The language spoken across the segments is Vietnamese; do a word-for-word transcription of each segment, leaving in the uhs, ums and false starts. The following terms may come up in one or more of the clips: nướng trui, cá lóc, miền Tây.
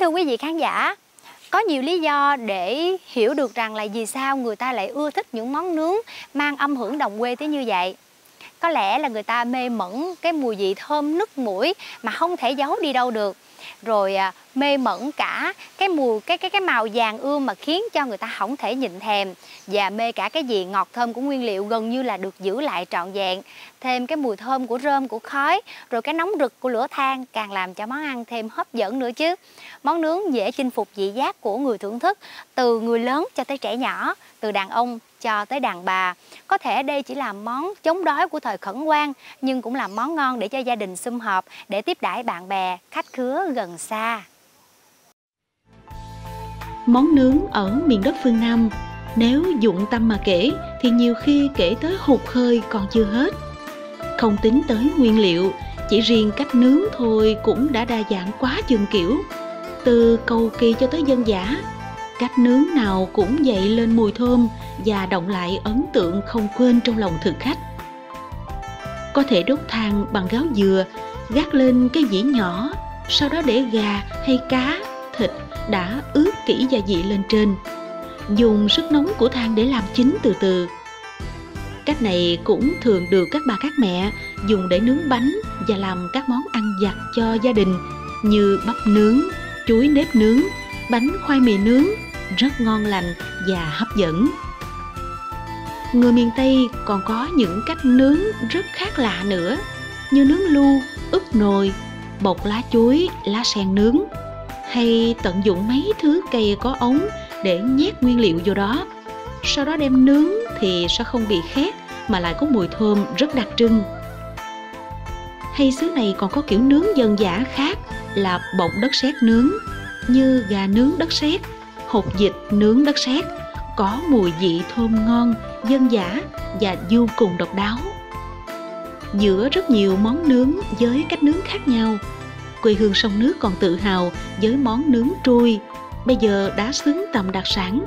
Kính thưa quý vị khán giả, có nhiều lý do để hiểu được rằng là vì sao người ta lại ưa thích những món nướng mang âm hưởng đồng quê tới như vậy. Có lẽ là người ta mê mẩn cái mùi vị thơm nức mũi mà không thể giấu đi đâu được. Rồi à, mê mẩn cả cái mùi cái cái cái màu vàng ươm mà khiến cho người ta không thể nhịn thèm, và mê cả cái vị ngọt thơm của nguyên liệu gần như là được giữ lại trọn vẹn. Thêm cái mùi thơm của rơm, của khói, rồi cái nóng rực của lửa than càng làm cho món ăn thêm hấp dẫn nữa chứ. Món nướng dễ chinh phục vị giác của người thưởng thức, từ người lớn cho tới trẻ nhỏ, từ đàn ông cho tới đàn bà. Có thể đây chỉ là món chống đói của thời khẩn hoang, nhưng cũng là món ngon để cho gia đình sum họp, để tiếp đãi bạn bè, khách khứa gần xa. Món nướng ở miền đất phương Nam, nếu dụng tâm mà kể thì nhiều khi kể tới hụt hơi còn chưa hết. Không tính tới nguyên liệu, chỉ riêng cách nướng thôi cũng đã đa dạng quá chừng kiểu. Từ cầu kỳ cho tới dân dã, cách nướng nào cũng dậy lên mùi thơm và đọng lại ấn tượng không quên trong lòng thực khách. Có thể đốt than bằng gáo dừa, gác lên cái dĩa nhỏ, sau đó để gà hay cá, thịt đã ướp kỹ gia vị lên trên, dùng sức nóng của than để làm chín từ từ. Cách này cũng thường được các bà các mẹ dùng để nướng bánh và làm các món ăn vặt cho gia đình như bắp nướng, chuối nếp nướng, bánh khoai mì nướng, rất ngon lành và hấp dẫn. Người miền Tây còn có những cách nướng rất khác lạ nữa, như nướng lu, ướp nồi, bột lá chuối, lá sen nướng, hay tận dụng mấy thứ cây có ống để nhét nguyên liệu vô đó. Sau đó đem nướng thì sẽ không bị khét mà lại có mùi thơm rất đặc trưng. Hay xứ này còn có kiểu nướng dân dã khác là bột đất sét nướng, như gà nướng đất sét, hột vịt nướng đất sét, có mùi vị thơm ngon, dân dã và vô cùng độc đáo. Giữa rất nhiều món nướng với cách nướng khác nhau, quê hương sông nước còn tự hào với món nướng trui, bây giờ đã xứng tầm đặc sản,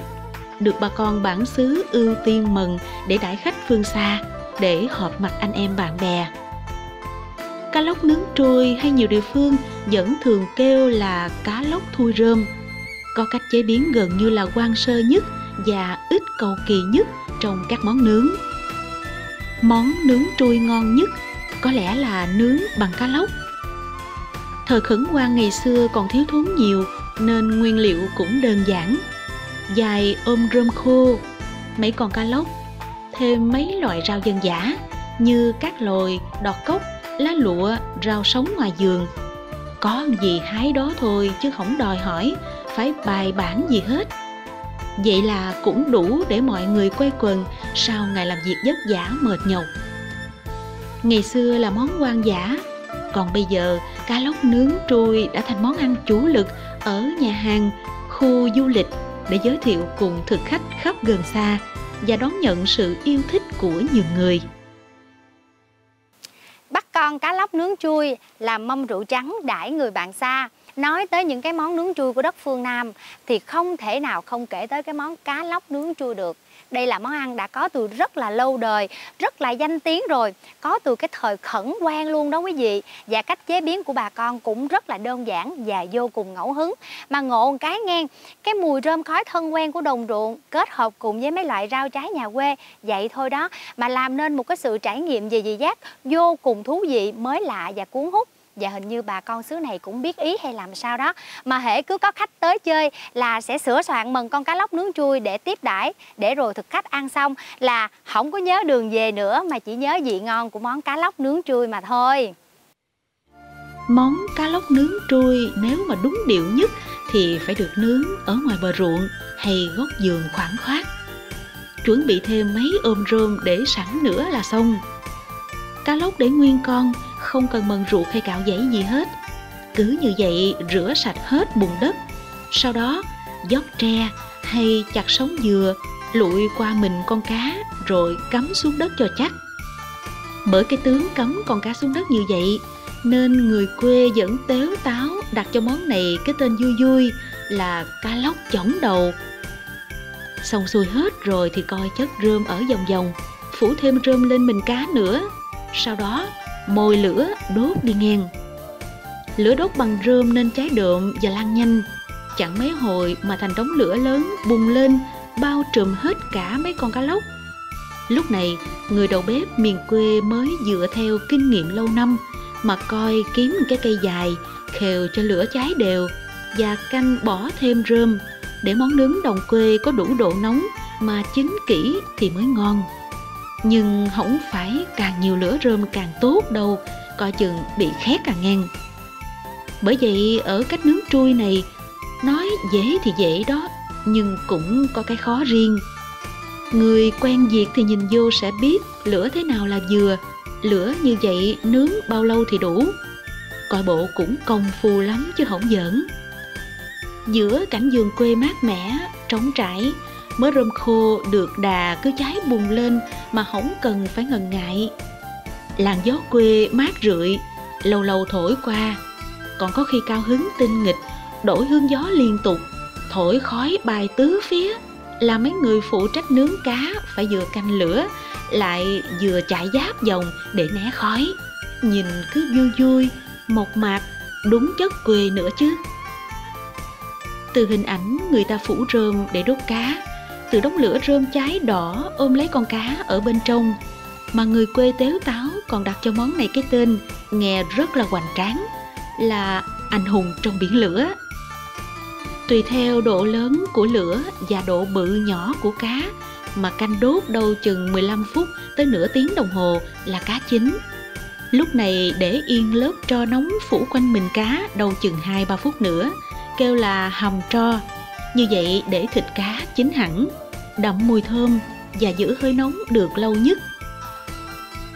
được bà con bản xứ ưu tiên mừng để đãi khách phương xa, để họp mặt anh em bạn bè. Cá lóc nướng trôi hay nhiều địa phương vẫn thường kêu là cá lóc thui rơm, có cách chế biến gần như là quan sơ nhất và ít cầu kỳ nhất trong các món nướng. Món nướng trôi ngon nhất có lẽ là nướng bằng cá lóc. Thời khẩn hoang ngày xưa còn thiếu thốn nhiều nên nguyên liệu cũng đơn giản, dài ôm rơm khô, mấy con cá lóc, thêm mấy loại rau dân dã như các lồi, đọt cốc, lá lụa, rau sống ngoài vườn. Có gì hái đó thôi chứ không đòi hỏi phải bài bản gì hết. Vậy là cũng đủ để mọi người quây quần sau ngày làm việc vất vả mệt nhọc. Ngày xưa là món hoang dã, còn bây giờ cá lóc nướng trui đã thành món ăn chủ lực ở nhà hàng, khu du lịch để giới thiệu cùng thực khách khắp gần xa và đón nhận sự yêu thích của nhiều người. Bắt con cá lóc nướng trui làm mâm rượu trắng đãi người bạn xa. Nói tới những cái món nướng trui của đất phương Nam thì không thể nào không kể tới cái món cá lóc nướng trui được. Đây là món ăn đã có từ rất là lâu đời, rất là danh tiếng rồi, có từ cái thời khẩn hoang luôn đó quý vị. Và cách chế biến của bà con cũng rất là đơn giản và vô cùng ngẫu hứng. Mà ngộ một cái ngang, cái mùi rơm khói thân quen của đồng ruộng kết hợp cùng với mấy loại rau trái nhà quê, vậy thôi đó mà làm nên một cái sự trải nghiệm về vị giác vô cùng thú vị, mới lạ và cuốn hút. Và hình như bà con xứ này cũng biết ý hay làm sao đó, mà hễ cứ có khách tới chơi là sẽ sửa soạn mần con cá lóc nướng trui để tiếp đãi, để rồi thực khách ăn xong là không có nhớ đường về nữa, mà chỉ nhớ vị ngon của món cá lóc nướng trui mà thôi. Món cá lóc nướng trui nếu mà đúng điệu nhất thì phải được nướng ở ngoài bờ ruộng hay góc vườn khoảng khoát. Chuẩn bị thêm mấy ôm rơm để sẵn nữa là xong. Cá lóc để nguyên con, không cần mần ruột hay cạo dãy gì hết. Cứ như vậy rửa sạch hết bùn đất, sau đó dốc tre hay chặt sống dừa, lụi qua mình con cá rồi cắm xuống đất cho chắc. Bởi cái tướng cắm con cá xuống đất như vậy nên người quê vẫn tếu táo đặt cho món này cái tên vui vui là cá lóc chỏng đầu. Xong xuôi hết rồi thì coi chất rơm ở vòng vòng, phủ thêm rơm lên mình cá nữa, sau đó mồi lửa đốt đi ngang. Lửa đốt bằng rơm nên cháy đượm và lan nhanh, Chẳng mấy hồi mà thành đống lửa lớn bùng lên, bao trùm hết cả mấy con cá lóc. Lúc này, người đầu bếp miền quê mới dựa theo kinh nghiệm lâu năm mà coi kiếm cái cây dài, khều cho lửa cháy đều và canh bỏ thêm rơm để món nướng đồng quê có đủ độ nóng mà chín kỹ thì mới ngon. Nhưng không phải càng nhiều lửa rơm càng tốt đâu, coi chừng bị khét à ngang. Bởi vậy ở cách nướng trui này, nói dễ thì dễ đó, nhưng cũng có cái khó riêng. Người quen việc thì nhìn vô sẽ biết lửa thế nào là vừa, lửa như vậy nướng bao lâu thì đủ. Coi bộ cũng công phu lắm chứ không giỡn. Giữa cảnh vườn quê mát mẻ, trống trải, mớ rơm khô được đà cứ cháy bùng lên mà không cần phải ngần ngại. Làn gió quê mát rượi, lâu lâu thổi qua, còn có khi cao hứng tinh nghịch, đổi hướng gió liên tục, thổi khói bay tứ phía, là mấy người phụ trách nướng cá phải vừa canh lửa, lại vừa chạy giáp vòng để né khói. Nhìn cứ vui vui, mộc mạc, đúng chất quê nữa chứ. Từ hình ảnh người ta phủ rơm để đốt cá, từ đống lửa rơm cháy đỏ ôm lấy con cá ở bên trong, mà người quê tếu táo còn đặt cho món này cái tên nghe rất là hoành tráng, là anh hùng trong biển lửa. Tùy theo độ lớn của lửa và độ bự nhỏ của cá mà canh đốt đâu chừng mười lăm phút tới nửa tiếng đồng hồ là cá chín. Lúc này để yên lớp tro nóng phủ quanh mình cá đâu chừng hai ba phút nữa, kêu là hầm tro. Như vậy để thịt cá chín hẳn, đậm mùi thơm và giữ hơi nóng được lâu nhất.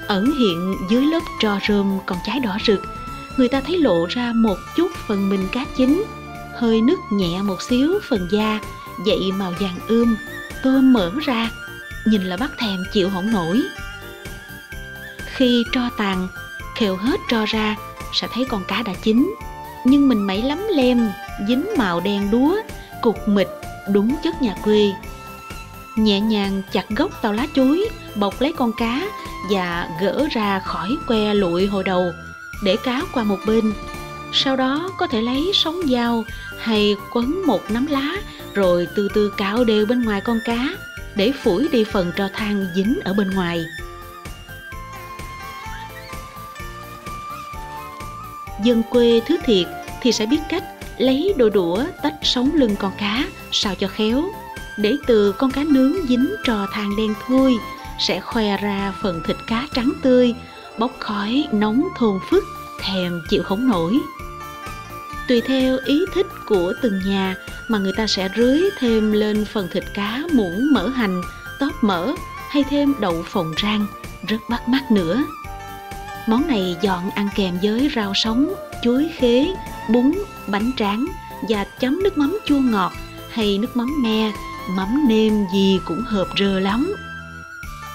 Ẩn hiện dưới lớp tro rơm còn cháy đỏ rực, người ta thấy lộ ra một chút phần mình cá chín, hơi nứt nhẹ một xíu phần da, dậy màu vàng ươm, tôm mỡ ra, nhìn là bắt thèm chịu không nổi. Khi tro tàn, khều hết tro ra, sẽ thấy con cá đã chín, nhưng mình mẩy lắm lem, dính màu đen đúa, cục mịch, đúng chất nhà quê. Nhẹ nhàng chặt gốc tàu lá chuối, bọc lấy con cá và gỡ ra khỏi que lụi hồi đầu, để cá qua một bên. Sau đó có thể lấy sóng dao hay quấn một nắm lá rồi từ từ cạo đều bên ngoài con cá để phủi đi phần tro than dính ở bên ngoài. Dân quê thứ thiệt thì sẽ biết cách lấy đồ đũa tách sống lưng con cá sao cho khéo, để từ con cá nướng dính tro than đen thui sẽ khoe ra phần thịt cá trắng tươi, bốc khói nóng thơm phức, thèm chịu không nổi. Tùy theo ý thích của từng nhà mà người ta sẽ rưới thêm lên phần thịt cá muỗng mỡ hành, tóp mỡ hay thêm đậu phộng rang, rất bắt mắt nữa. Món này dọn ăn kèm với rau sống, chuối khế, bún, bánh tráng và chấm nước mắm chua ngọt hay nước mắm me, mắm nêm gì cũng hợp rơ lắm.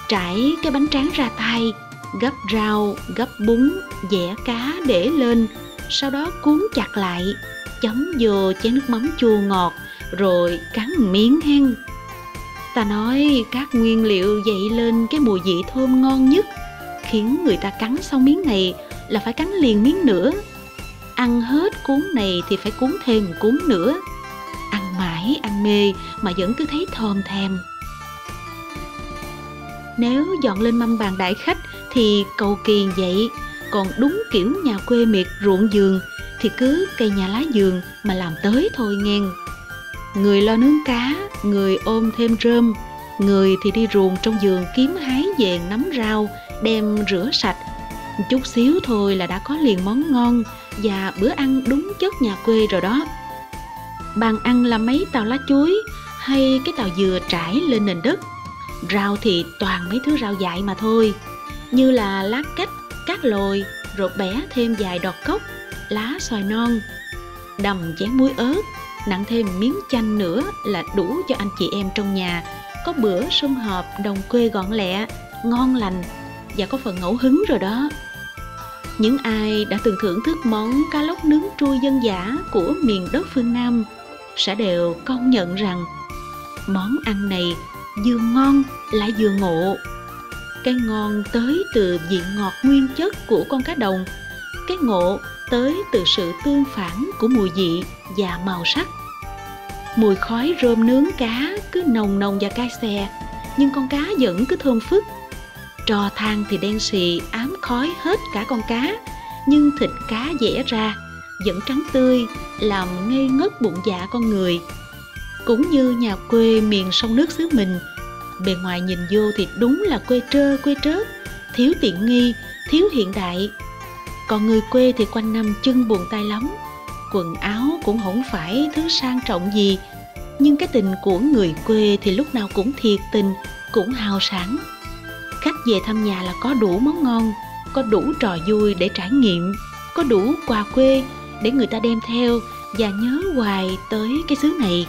Trải cái bánh tráng ra tay, gấp rau, gấp bún, dẻ cá để lên, sau đó cuốn chặt lại, chấm vô chén nước mắm chua ngọt, rồi cắn miếng hen. Ta nói các nguyên liệu dậy lên cái mùi vị thơm ngon nhất, khiến người ta cắn xong miếng này là phải cắn liền miếng nữa. Ăn hết cuốn này thì phải cuốn thêm một cuốn nữa. Ăn mãi, ăn mê mà vẫn cứ thấy thòm thèm. Nếu dọn lên mâm bàn đãi khách thì cầu kỳ vậy, còn đúng kiểu nhà quê miệt ruộng vườn thì cứ cây nhà lá vườn mà làm tới thôi nghe. Người lo nướng cá, người ôm thêm rơm, người thì đi ruộng trong vườn kiếm hái về nắm rau, đem rửa sạch. Chút xíu thôi là đã có liền món ngon và bữa ăn đúng chất nhà quê rồi đó. Bàn ăn là mấy tàu lá chuối hay cái tàu dừa trải lên nền đất. Rau thì toàn mấy thứ rau dại mà thôi, như là lá cách, cát lồi, rồi bẻ thêm vài đọt cốc, lá xoài non, đầm chén muối ớt, nặn thêm miếng chanh nữa là đủ cho anh chị em trong nhà có bữa sum họp đồng quê gọn lẹ, ngon lành và có phần ngẫu hứng rồi đó. Những ai đã từng thưởng thức món cá lóc nướng trui dân dã của miền đất phương Nam sẽ đều công nhận rằng món ăn này vừa ngon lại vừa ngộ. Cái ngon tới từ vị ngọt nguyên chất của con cá đồng, cái ngộ tới từ sự tương phản của mùi vị và màu sắc. Mùi khói rơm nướng cá cứ nồng nồng và cay xè, nhưng con cá vẫn cứ thơm phức. Tro than thì đen xì ám khói hết cả con cá, nhưng thịt cá vẽ ra vẫn trắng tươi, làm ngây ngất bụng dạ con người. Cũng như nhà quê miền sông nước xứ mình, bề ngoài nhìn vô thì đúng là quê trơ quê trớt, thiếu tiện nghi, thiếu hiện đại. Còn người quê thì quanh năm chân buồn tay lắm, quần áo cũng không phải thứ sang trọng gì, nhưng cái tình của người quê thì lúc nào cũng thiệt tình, cũng hào sảng. Khách về thăm nhà là có đủ món ngon, có đủ trò vui để trải nghiệm, có đủ quà quê để người ta đem theo và nhớ hoài tới cái xứ này.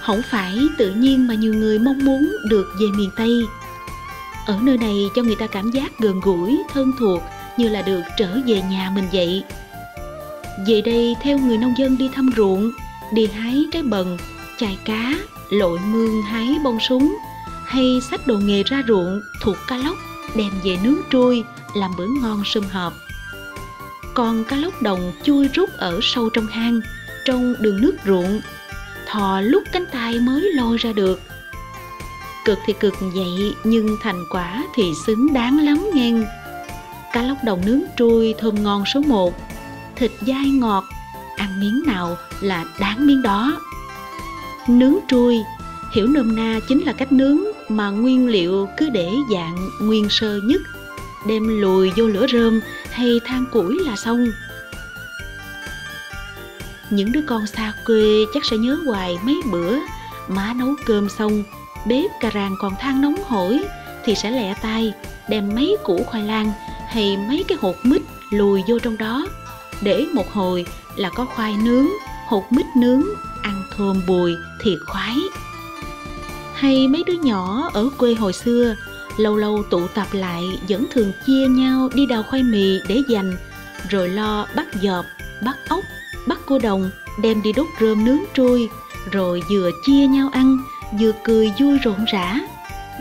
Không phải tự nhiên mà nhiều người mong muốn được về miền Tây. Ở nơi này cho người ta cảm giác gần gũi, thân thuộc, như là được trở về nhà mình vậy. Về đây theo người nông dân đi thăm ruộng, đi hái trái bần, chài cá, lội mương hái bông súng, hay xách đồ nghề ra ruộng thuộc cá lóc đem về nướng trui làm bữa ngon sum họp. Còn cá lóc đồng chui rút ở sâu trong hang, trong đường nước ruộng, thò lúc cánh tay mới lôi ra được. Cực thì cực vậy, nhưng thành quả thì xứng đáng lắm nghe. Cá lóc đồng nướng trui thơm ngon số một, thịt dai ngọt, ăn miếng nào là đáng miếng đó. Nướng trui, hiểu nôm na chính là cách nướng mà nguyên liệu cứ để dạng nguyên sơ nhất, đem lùi vô lửa rơm hay than củi là xong. Những đứa con xa quê chắc sẽ nhớ hoài mấy bữa má nấu cơm xong, bếp cà ràng còn than nóng hổi thì sẽ lẹ tay đem mấy củ khoai lang hay mấy cái hột mít lùi vô trong đó, để một hồi là có khoai nướng, hột mít nướng, ăn thơm bùi thiệt khoái. Hay mấy đứa nhỏ ở quê hồi xưa lâu lâu tụ tập lại vẫn thường chia nhau đi đào khoai mì để dành, rồi lo bắt dọp, bắt ốc, bắt cua đồng đem đi đốt rơm nướng trui, rồi vừa chia nhau ăn vừa cười vui rộn rã,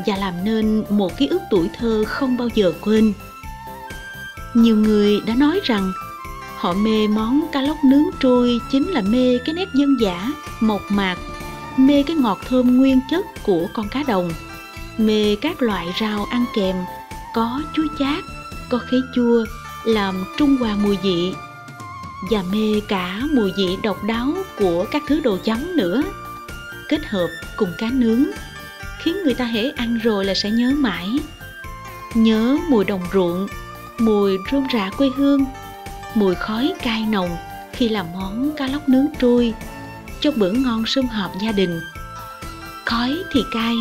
và làm nên một ký ức tuổi thơ không bao giờ quên. Nhiều người đã nói rằng họ mê món cá lóc nướng trui chính là mê cái nét dân dã, mộc mạc, mê cái ngọt thơm nguyên chất của con cá đồng, mê các loại rau ăn kèm, có chuối chát, có khế chua, làm trung hòa mùi vị, và mê cả mùi vị độc đáo của các thứ đồ chấm nữa, kết hợp cùng cá nướng, khiến người ta hễ ăn rồi là sẽ nhớ mãi. Nhớ mùi đồng ruộng, mùi rơm rạ quê hương, mùi khói cay nồng khi làm món cá lóc nướng trui cho bữa ngon sum họp gia đình. Khói thì cay,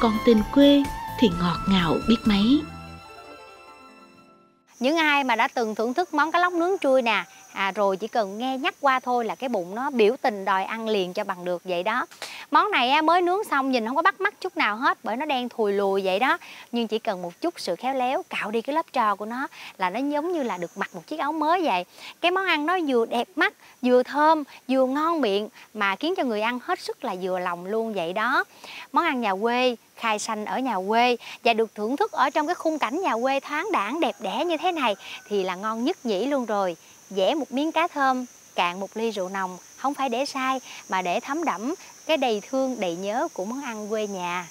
còn tình quê thì ngọt ngào biết mấy. Những ai mà đã từng thưởng thức món cá lóc nướng trui nè, à, rồi chỉ cần nghe nhắc qua thôi là cái bụng nó biểu tình đòi ăn liền cho bằng được vậy đó. Món này mới nướng xong nhìn không có bắt mắt chút nào hết, bởi nó đen thùi lùi vậy đó. Nhưng chỉ cần một chút sự khéo léo, cạo đi cái lớp tro của nó là nó giống như là được mặc một chiếc áo mới vậy. Cái món ăn nó vừa đẹp mắt, vừa thơm, vừa ngon miệng, mà khiến cho người ăn hết sức là vừa lòng luôn vậy đó. Món ăn nhà quê, khai sanh ở nhà quê và được thưởng thức ở trong cái khung cảnh nhà quê thoáng đãng đẹp đẽ như thế này thì là ngon nhất nhỉ luôn rồi. Vẽ một miếng cá thơm, cạn một ly rượu nồng, không phải để sai mà để thấm đẫm cái đầy thương đầy nhớ của món ăn quê nhà.